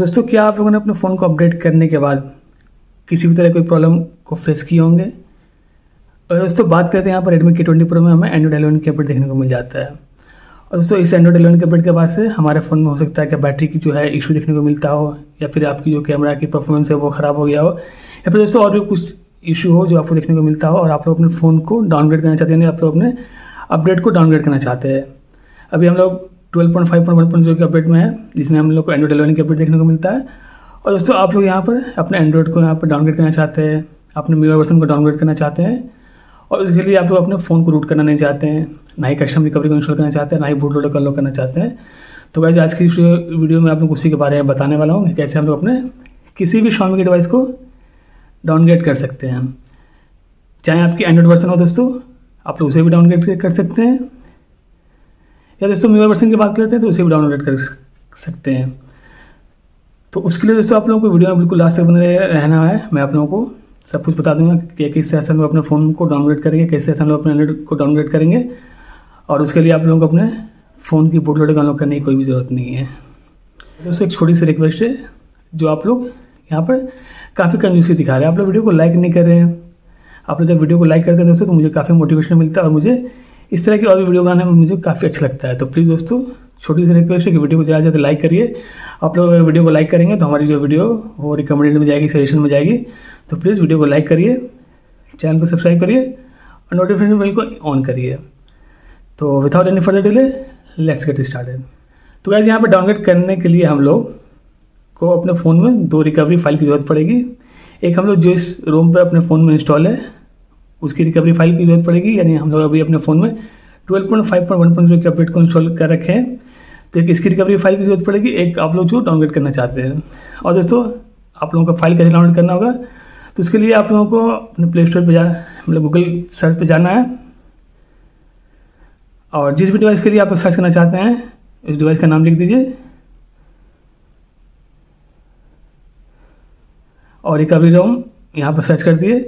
दोस्तों, क्या आप लोगों ने अपने फ़ोन को अपडेट करने के बाद किसी भी तरह कोई प्रॉब्लम को फेस किए होंगे। और दोस्तों बात करते हैं यहाँ पर Redmi K20 Pro में हमें Android 11 के अपडेट देखने को मिल जाता है। और दोस्तों इस Android 11 के अपडेट के बाद से हमारे फ़ोन में हो सकता है कि बैटरी की जो है इशू देखने को मिलता हो, या फिर आपकी जो कैमरा की परफॉर्मेंस है वो ख़राब हो गया हो, या फिर दोस्तों और भी कुछ इशू हो जो आपको देखने को मिलता हो और आप लोग अपने फ़ोन को डाउनग्रेड करना चाहते हैं, आप लोग अपने अपडेट को डाउनग्रेड करना चाहते हैं। अभी हम लोग 12.5.1.0 के अपडेट में है, जिसमें हम लोग को Android 11 के अपडेट देखने को मिलता है। और दोस्तों आप लोग यहाँ पर अपने Android को यहाँ पर डाउनग्रेड करना चाहते हैं, अपने MIUI वर्सन को डाउनग्रेड करना चाहते हैं, और इसके लिए आप लोग अपने फ़ोन को रूट करना नहीं चाहते हैं, ना ही कस्टम रिकवरी को इंस्टॉल करना चाहते हैं, ना ही बूट लोडर को अनलॉक करना चाहते हैं। तो गाइस आज की वीडियो में आप लोग उसी के बारे में बताने वाला हूँ कि कैसे हम लोग अपने किसी भी Xiaomi के डिवाइस को डाउनग्रेड कर सकते हैं। चाहे आपकी Android वर्सन हो दोस्तों, आप लोग उसे भी डाउनग्रेड कर सकते हैं, या दोस्तों MIUI वर्सन की बात करते हैं तो उसे भी डाउनलोड कर सकते हैं। तो उसके लिए दोस्तों आप लोगों को वीडियो में बिल्कुल लास्ट तक बने रहना है। मैं आप लोगों को सब कुछ बता दूंगा कि किस तरह से हम लोग अपने फ़ोन को डाउनलोड करेंगे, कैसे हम लोग अपने Android को डाउनलोड करेंगे, और उसके लिए आप लोगों को अपने फ़ोन की बूट लोडर अनलॉक करने की कोई भी ज़रूरत नहीं है। दोस्तों एक छोटी सी रिक्वेस्ट है, जो आप लोग यहाँ पर काफ़ी कंजूसी दिखा रहे हैं, आप लोग वीडियो को लाइक नहीं कर रहे हैं। आप लोग जब वीडियो को लाइक करते हैं दोस्तों तो मुझे काफ़ी मोटिवेशन मिलता है और मुझे इस तरह की और भी वीडियो बनाने में मुझे काफ़ी अच्छा लगता है। तो प्लीज़ दोस्तों छोटी सी रिक्वेस्ट है कि वीडियो को ज़्यादा से ज़्यादा लाइक करिए। आप लोग अगर वीडियो को लाइक करेंगे तो हमारी जो वीडियो वो रिकमेंडेड में जाएगी, सजेशन में जाएगी। तो प्लीज़ वीडियो को लाइक करिए, चैनल को सब्सक्राइब करिए और नोटिफिकेशन बेल को ऑन करिए। तो without any further delay let's get started. तो गाइस यहाँ पर डाउनलोड करने के लिए हम लोग को अपने फ़ोन में दो रिकवरी फाइल की ज़रूरत पड़ेगी। एक हम लोग जिस रोम पर अपने फ़ोन में इंस्टॉल है उसकी रिकवरी फाइल की जरूरत पड़ेगी, यानी हम लोग अभी अपने फ़ोन में 12.5.1.0 के अपडेट को इंस्टॉल कर रखे हैं तो एक इसकी रिकवरी फाइल की जरूरत पड़ेगी, एक आप लोग जो डाउनलोड करना चाहते हैं। और दोस्तों आप लोगों का फाइल कैसे डाउनलोड करना होगा, तो उसके लिए आप लोगों को अपने प्ले स्टोर पर मतलब गूगल सर्च पर जाना है, और जिस भी डिवाइस के लिए आप सर्च करना चाहते हैं उस डिवाइस का नाम लिख दीजिए और रिकवरी रोम यहाँ पर सर्च कर दिए।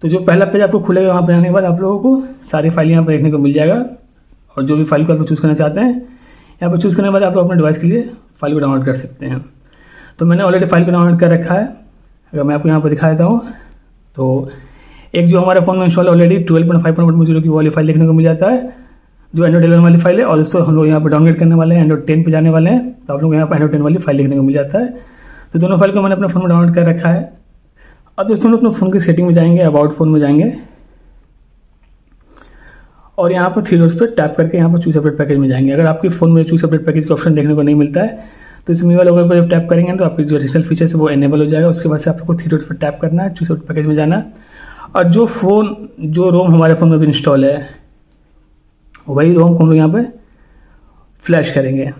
तो जो पहला पेज आपको खुलेगा वहाँ पर आने के बाद आप लोगों को सारी फाइल यहाँ पर देखने को मिल जाएगा, और जो भी फाइल को आप चूज़ करना चाहते हैं यहाँ पर चूज़ करने के बाद आप लोग अपने डिवाइस के लिए फाइल को डाउनलोड कर सकते हैं। तो मैंने ऑलरेडी फाइल को डाउनलोड कर रखा है। अगर मैं आपको यहाँ पर दिखा देता हूँ तो एक जो हमारे फ़ोन में इंस्टॉल ऑलरेडी 12.5.1.0 की वाली फाइल देखने को मिल जाता है, जो Android 11 वाली फाइल है। और दोस्तों हम लोग यहाँ पर डाउनलोड करने वाले हैं Android 10 पर जाने वाले हैं, तो आप लोग यहाँ पर Android 10 वाली फाइल देखने को मिल जाता है। तो दोनों फाइल को मैंने अपने फ़ोन में डाउनलोड कर रखा है। अब दोस्तों हम अपने फ़ोन की सेटिंग में जाएंगे, अबाउट फ़ोन में जाएंगे और यहाँ पर थ्री डॉट्स पर टैप करके यहाँ पर चूज अपडेट पैकेज में जाएंगे। अगर आपके फ़ोन में चूज अपडेट पैकेज का ऑप्शन देखने को नहीं मिलता है तो इस MIUI लोगो पर जब टैप करेंगे तो आपकी जो डिजिटल फीचर्स है वो एनेबल हो जाएगा। उसके बाद से आपको थ्री डॉट्स पर टैप करना है, चूज अपडेट पैकेज में जाना है, और जो रोम हमारे फ़ोन में भी इंस्टॉल है वही रोम को हम लोग यहाँ पर फ्लैश करेंगे।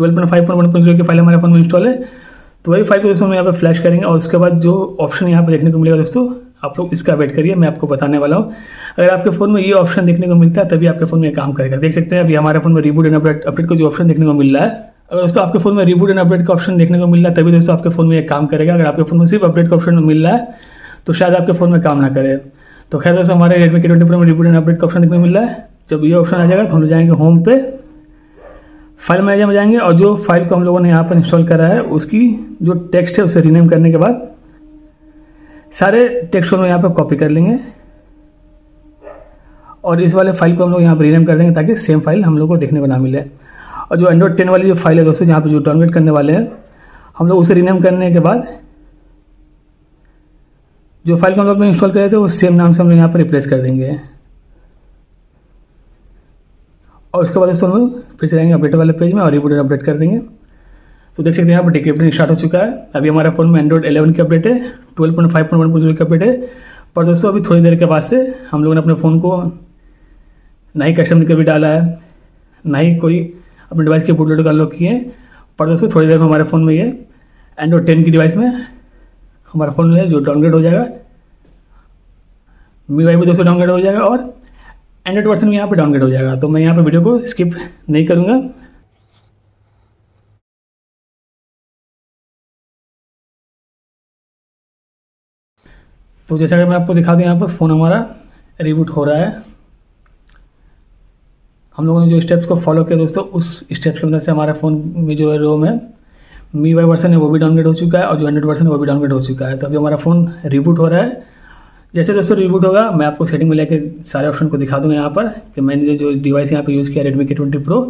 12.5.1.0 की फाइल हमारे फ़ोन में इंस्टॉल है तो वही फाइल को दोस्तों हम यहाँ पर फ्लैश करेंगे, और उसके बाद जो ऑप्शन यहाँ पर देखने को मिलेगा दोस्तों आप लोग इसका वेट करिए, मैं आपको बताने वाला हूँ। अगर आपके फ़ोन में ये ऑप्शन देखने को मिलता है तभी आपके फ़ोन में ये काम करेगा। देख सकते हैं अभी हमारे फ़ोन में रिबूट एंड अपडेट का जो ऑप्शन देखने को मिल रहा है, अगर दोस्तों आपके फ़ोन में रिबूट एंड अपडेट का ऑप्शन देखने को मिल रहा है तभी दोस्तों आपके फ़ोन में ये काम करेगा। अगर आपके फ़ोन में सिर्फ अपडेट का ऑप्शन मिल रहा है तो शायद आपके फ़ोन में काम ना करे। तो खैर दोस्तों हमारे Redmi K20 Pro में रिबूट एंड अपडेट का ऑप्शन देखने को मिल रहा है। जब ये ऑप्शन आ जाएगा तो हम लोग जाएंगे होम पे, फाइल मैनेजर में जाएंगे, और जो फाइल को हम लोगों ने यहाँ पर इंस्टॉल करा है उसकी जो टेक्स्ट है उसे रीनेम करने के बाद सारे टेक्स्ट को हम यहाँ पर कॉपी कर लेंगे और इस वाले फाइल को हम लोग यहाँ पर रीनेम कर देंगे ताकि सेम फाइल हम लोग को देखने को ना मिले। और जो Android 10 वाली जो फाइल है दोस्तों, जहाँ पर जो डाउनलोड करने वाले हैं हम लोग, उसे रीनेम करने के बाद जो फाइल को हम लोग इंस्टॉल करे थे वो सेम नाम से हम लोग यहाँ पर रिप्लेस कर देंगे। और उसके बाद दोस्तों हम लोग फिर से जाएंगे अपडेट वाले पेज में और रिबूट अपडेट कर देंगे। तो देख सकते हैं यहाँ पर डिक्रिप्टिंग स्टार्ट हो चुका है। अभी हमारे फ़ोन में Android 11 की अपडेट है, 12.5.1.0 की अपडेट है, पर दोस्तों अभी थोड़ी देर के बाद से हम लोगों ने अपने फ़ोन को ना ही कस्टम रिकवरी डाला है, ना ही कोई अपने डिवाइस के बूट लोडर अनलॉक किए हैं। पर दोस्तों थोड़ी देर में हमारे फ़ोन में ये Android 10 की डिवाइस में हमारा फ़ोन है जो डाउनग्रेड हो जाएगा, MIUI भी दोस्तों डाउनग्रेड हो जाएगा और Android वर्सन में यहाँ पर डाउनलोड हो जाएगा। तो मैं यहाँ पर वीडियो को स्किप नहीं करूँगा। तो जैसा कि मैं आपको दिखा दूँ, यहाँ पर फ़ोन हमारा रिबूट हो रहा है। हम लोगों ने जो स्टेप्स को फॉलो किया दोस्तों उस स्टेप्स की मदद से हमारे फ़ोन में जो रोम है MIUI वर्सन है वो भी डाउनग्रेड हो चुका है और जो एंड्रॉइड वर्सन है वो भी डाउनग्रेड हो चुका है। तो अभी हमारा फ़ोन रिबूट हो रहा है। जैसे दोस्तों रिबूट होगा मैं आपको सेटिंग में लेकर सारे ऑप्शन को दिखा दूँगा यहाँ पर कि मैंने जो डिवाइस यहाँ पे यूज़ किया Redmi K20 Pro,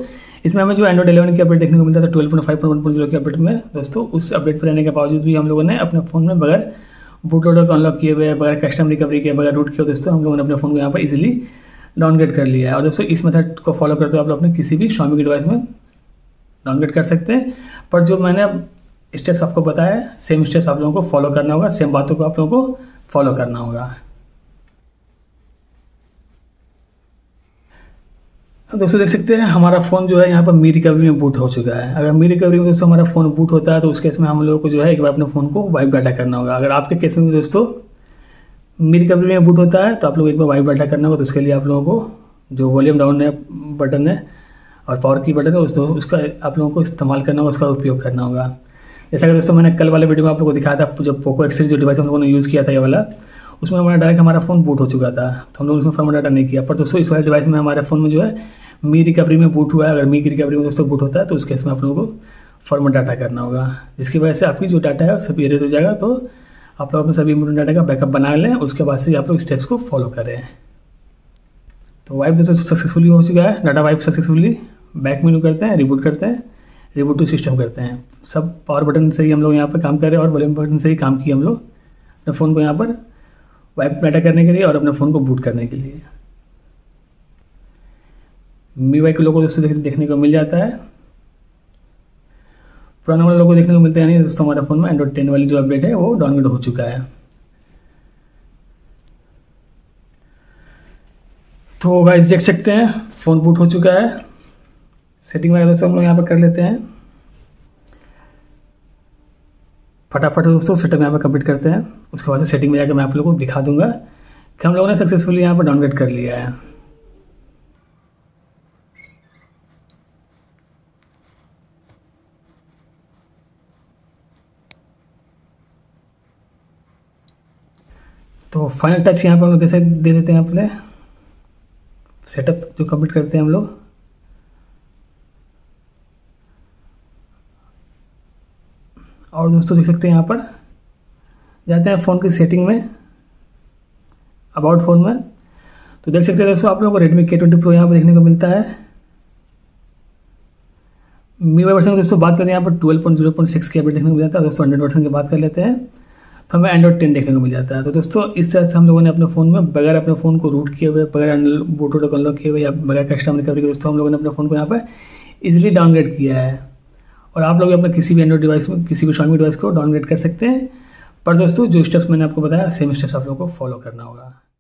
इसमें हमें जो एंड्रॉइड 11 की अपडेट देखने को मिलता था 12.5.1.0 की अपडेट में दोस्तों, उस अपडेट पर रहने के बावजूद भी हम लोगों ने अपने फ़ोन में बगैर बूट लोडर को अनलॉक किए हुए, बगैर कस्टम रिकवरी के, बगैर रूट किए दोस्तों हम लोगों ने अपने फ़ोन को यहाँ पर इजिली डाउनग्रेड कर लिया है। और दोस्तों इस मेथड को फॉलो करते हुए आप लोग अपने किसी भी Xiaomi की डिवाइस में डाउनग्रेड कर सकते हैं। पर जो मैंने स्टेप्स आपको बताया है सेम स्टेप्स आप लोगों को फॉलो करना होगा, सेम बातों को आप लोगों को फॉलो करना होगा। दोस्तों देख सकते हैं हमारा फ़ोन जो है यहाँ पर मी रिकवरी में बूट हो चुका है। अगर मी रिकवरी में दोस्तों हमारा फ़ोन बूट होता है तो उस केस में हम लोगों को जो है एक बार अपने फ़ोन को वाइप डाटा करना होगा। अगर आपके केस में दोस्तों मी रिकवरी में बूट होता है तो आप लोग एक बार वाइप डाटा करना होगा। तो उसके लिए आप लोगों को जो वॉल्यूम डाउन है बटन है और पावर की बटन है उसका आप लोगों को इस्तेमाल करना होगा, उसका उपयोग करना होगा। जैसा कि दोस्तों मैंने कल वाले वीडियो में आप लोगों को दिखाया था, जो पोको एक्स जो डिवाइस हम लोगों ने यूज़ किया था ये वाला, उसमें हमारा डायरेक्ट हमारा फ़ोन बूट हो चुका था तो हम लोग उसमें फॉर्मेट डाटा नहीं किया। पर दोस्तों इस वाले डिवाइस में हमारे फ़ोन में जो है मी रिकवरी में बूट हुआ है। अगर मी रिकवरी में दोस्तों बूट होता है तो उस केस में आप लोगों को फॉर्मेट डाटा करना होगा, जिसकी वजह से आपकी जो डाटा है सभी एरेज हो जाएगा। तो आप लोग अपने सभी इम्पोर्टेंट डाटा का बैकअप बना लें, उसके बाद से आप लोग स्टेप्स को फॉलो करें। तो वाइप दोस्तों सक्सेसफुली हो चुका है, data wipe successfully. Back menu करते हैं, रिबूट करते हैं, रिबूट टू सिस्टम करते हैं। सब पावर बटन से ही हम लोग यहाँ पर काम कर रहे हैं और वॉल्यूम बटन से ही काम किए हम लोग अपने फ़ोन को यहाँ पर वाइप डाटा करने के लिए और अपने फ़ोन को बूट करने के लिए। MIUI के लोगो दोस्तों देखने को मिल जाता है, पुराने वाले लोगों देखने को मिलते हैं नहीं दोस्तों। हमारे फ़ोन में एंड्रॉइड 10 वाली जो अपडेट है वो डाउनलोड हो चुका है। तो गाइस देख सकते हैं फ़ोन बूट हो चुका है। सेटिंग वगैरह दोस्तों हम लोग यहाँ पर कर लेते हैं फटाफट दोस्तों, सेटअप यहाँ पर कंप्लीट करते हैं। उसके बाद से सेटिंग में जाकर मैं आप लोगों को दिखा दूंगा कि हम लोगों ने सक्सेसफुली यहाँ पर डाउनग्रेड कर लिया है। तो फाइनल टच यहाँ पर हम जैसे दे देते हैं अपने सेटअप जो कंप्लीट करते हैं हम लोग। और दोस्तों देख सकते हैं यहाँ पर जाते हैं फ़ोन की सेटिंग में, अबाउट फ़ोन में। तो देख सकते हैं दोस्तों आप लोगों को Redmi K20 Pro यहाँ पर देखने को मिलता है। MIUI वर्सन दोस्तों बात करें यहाँ पर 12.0.6 की अपडेट देखने को मिल जाता है। दोस्तों एंड्रॉइड वर्सन की बात कर लेते हैं तो हमें एंड्रॉइड 10 देखने को मिल जाता है। तो दोस्तों इस तरह से हम लोगों ने अपने फ़ोन में बगैर अपने फ़ोन को रूट किए हुए, बगैर बूट लोडर को अनलॉक किए हुए या बगैर कस्टम रिकवरी के दोस्तों हम लोगों ने अपने फ़ोन को यहाँ पर इजिली डाउनग्रेड किया है। और आप लोग अपने किसी भी एंड्रॉइड डिवाइस में, किसी भी Xiaomi डिवाइस को डाउनग्रेड कर सकते हैं। पर दोस्तों जो स्टेप्स मैंने आपको बताया सेम स्टेप्स आप लोगों को फॉलो करना होगा।